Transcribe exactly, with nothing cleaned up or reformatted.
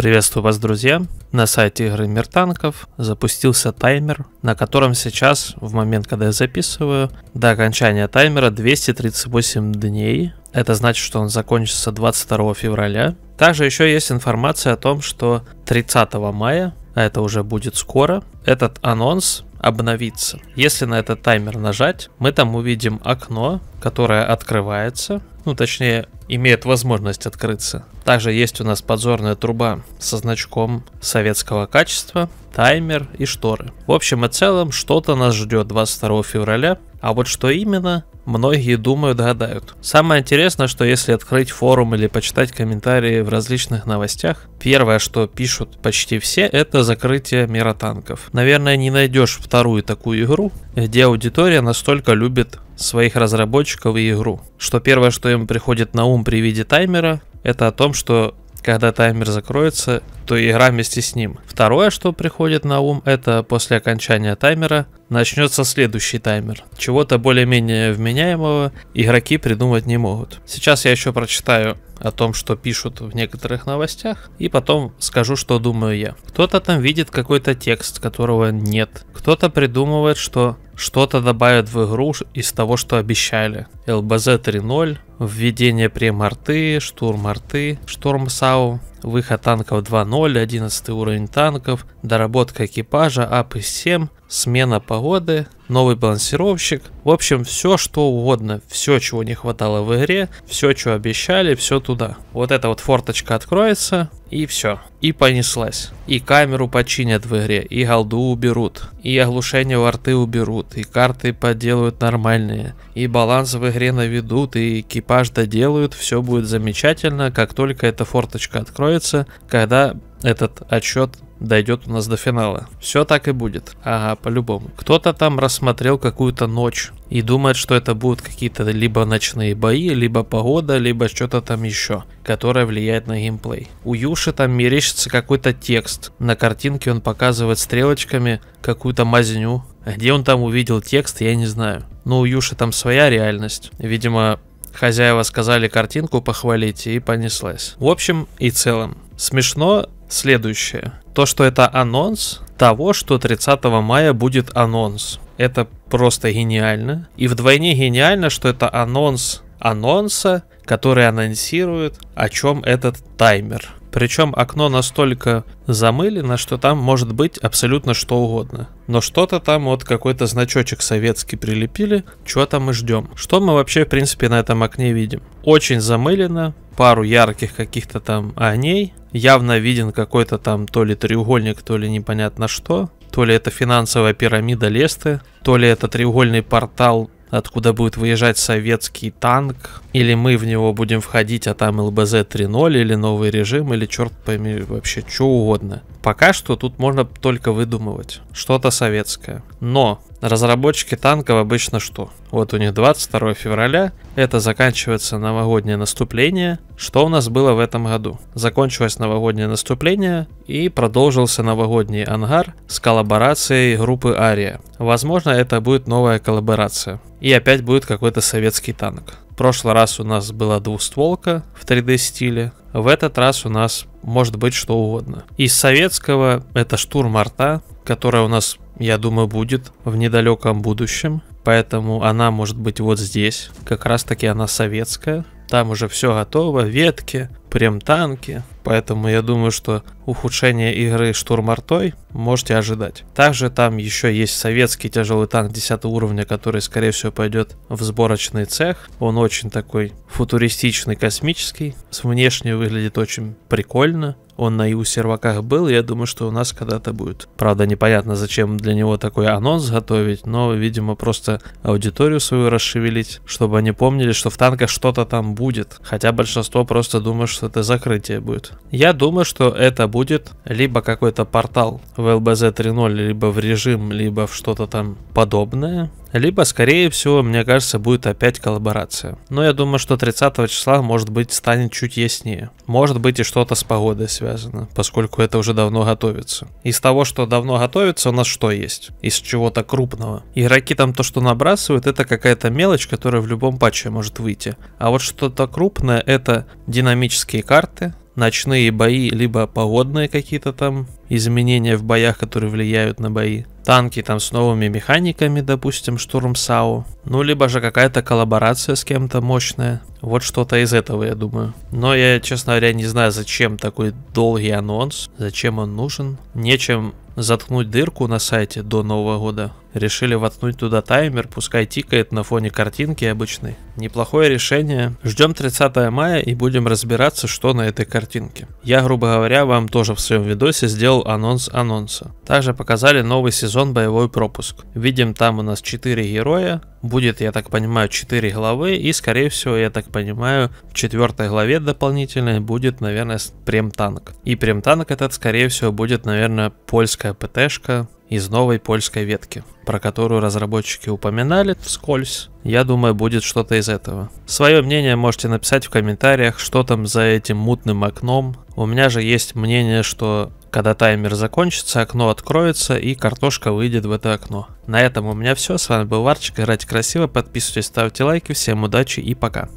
Приветствую вас, друзья! На сайте игры Мир танков запустился таймер, на котором сейчас, в момент, когда я записываю, до окончания таймера двести тридцать восемь дней. Это значит, что он закончится двадцать второго февраля. Также еще есть информация о том, что тридцатого мая, а это уже будет скоро, этот анонс обновится. Если на этот таймер нажать, мы там увидим окно, которое открывается, ну точнее имеет возможность открыться. Также есть у нас подзорная труба со значком советского качества, таймер и шторы. В общем и целом, что-то нас ждет двадцать второго февраля, а вот что именно, многие думают, гадают. Самое интересное, что если открыть форум или почитать комментарии в различных новостях, первое, что пишут почти все, это закрытие Мира танков. Наверное, не найдешь вторую такую игру, где аудитория настолько любит своих разработчиков и игру, что первое, что им приходит на ум при виде таймера, это о том, что когда таймер закроется, то и игра вместе с ним. Второе, что приходит на ум, это после окончания таймера начнется следующий таймер. Чего-то более-менее вменяемого игроки придумать не могут. Сейчас я еще прочитаю о том, что пишут в некоторых новостях, и потом скажу, что думаю я. Кто-то там видит какой-то текст, которого нет. Кто-то придумывает, что что-то добавят в игру из того, что обещали. ЛБЗ три ноль, введение преморты, штурм арты, шторм САУ, выход танков два ноль, одиннадцатый уровень танков, доработка экипажа, ап из семь, смена погоды, новый балансировщик. В общем, все что угодно, все чего не хватало в игре, все что обещали, все туда. Вот эта вот форточка откроется, и все. И понеслась. И камеру починят в игре, и голду уберут, и оглушение у арты уберут, и карты поделают нормальные, и баланс в игре наведут, и экипаж доделают. Все будет замечательно, как только эта форточка откроется, когда этот отчет дойдет у нас до финала. Все так и будет. Ага, по-любому. Кто-то там рассмотрел какую-то ночь и думает, что это будут какие-то либо ночные бои, либо погода, либо что-то там еще, которое влияет на геймплей. У Юши там мерещится какой-то текст. На картинке он показывает стрелочками какую-то мазню. Где он там увидел текст, я не знаю. Но у Юши там своя реальность. Видимо, хозяева сказали картинку похвалить, и понеслась. В общем и целом, смешно следующее. То, что это анонс того, что тридцатого мая будет анонс. Это просто гениально. И вдвойне гениально, что это анонс анонса, который анонсирует, о чем этот таймер. Причем окно настолько замылено, что там может быть абсолютно что угодно. Но что-то там вот какой-то значочек советский прилепили, чего-то мы ждем. Что мы вообще в принципе на этом окне видим? Очень замылено, пару ярких каких-то там огней. Явно виден какой-то там то ли треугольник, то ли непонятно что. То ли это финансовая пирамида Лесты, то ли это треугольный портал, откуда будет выезжать советский танк, или мы в него будем входить, а там ЛБЗ три ноль, или новый режим, или черт пойми, вообще что угодно. Пока что тут можно только выдумывать что-то советское. Но разработчики танков обычно что? Вот у них двадцать второго февраля, это заканчивается новогоднее наступление. Что у нас было в этом году? Закончилось новогоднее наступление и продолжился новогодний ангар с коллаборацией группы Ария. Возможно, это будет новая коллаборация. И опять будет какой-то советский танк. В прошлый раз у нас была двустволка в три дэ стиле. В этот раз у нас может быть что угодно. Из советского это штурм арта, которая у нас, я думаю, будет в недалеком будущем. Поэтому она может быть вот здесь. Как раз таки она советская. Там уже все готово. Ветки, прям танки. Поэтому я думаю, что ухудшение игры штурм артой можете ожидать. Также там еще есть советский тяжелый танк десятого уровня, который скорее всего пойдет в сборочный цех. Он очень такой футуристичный, космический. Внешне выглядит очень прикольно. Он на и у серваках был, я думаю, что у нас когда-то будет. Правда, непонятно, зачем для него такой анонс готовить, но, видимо, просто аудиторию свою расшевелить, чтобы они помнили, что в танках что-то там будет. Хотя большинство просто думает, что это закрытие будет. Я думаю, что это будет либо какой-то портал в ЛБЗ три ноль, либо в режим, либо в что-то там подобное. Либо, скорее всего, мне кажется, будет опять коллаборация. Но я думаю, что тридцатого числа, может быть, станет чуть яснее. Может быть, и что-то с погодой связано, поскольку это уже давно готовится. Из того, что давно готовится, у нас что есть? Из чего-то крупного. Игроки там то, что набрасывают, это какая-то мелочь, которая в любом патче может выйти. А вот что-то крупное, это динамические карты, ночные бои, либо погодные какие-то там изменения в боях, которые влияют на бои. Танки там с новыми механиками, допустим, штурм САУ. Ну, либо же какая-то коллаборация с кем-то мощная. Вот что-то из этого, я думаю. Но я, честно говоря, не знаю, зачем такой долгий анонс, зачем он нужен. Нечем заткнуть дырку на сайте до Нового года. Решили воткнуть туда таймер, пускай тикает на фоне картинки обычной. Неплохое решение. Ждем тридцатого мая и будем разбираться, что на этой картинке. Я, грубо говоря, вам тоже в своем видосе сделал анонс анонса. Также показали новый сезон «Боевой пропуск». Видим, там у нас четыре героя. Будет, я так понимаю, четыре главы. И, скорее всего, я так понимаю, в четвертой главе дополнительной будет, наверное, премтанк. И премтанк этот, скорее всего, будет, наверное, польская ПТшка из новой польской ветки, про которую разработчики упоминали вскользь. Я думаю, будет что-то из этого. Свое мнение можете написать в комментариях, что там за этим мутным окном. У меня же есть мнение, что когда таймер закончится, окно откроется и картошка выйдет в это окно. На этом у меня все. С вами был Варчик. Играйте красиво, подписывайтесь, ставьте лайки. Всем удачи и пока.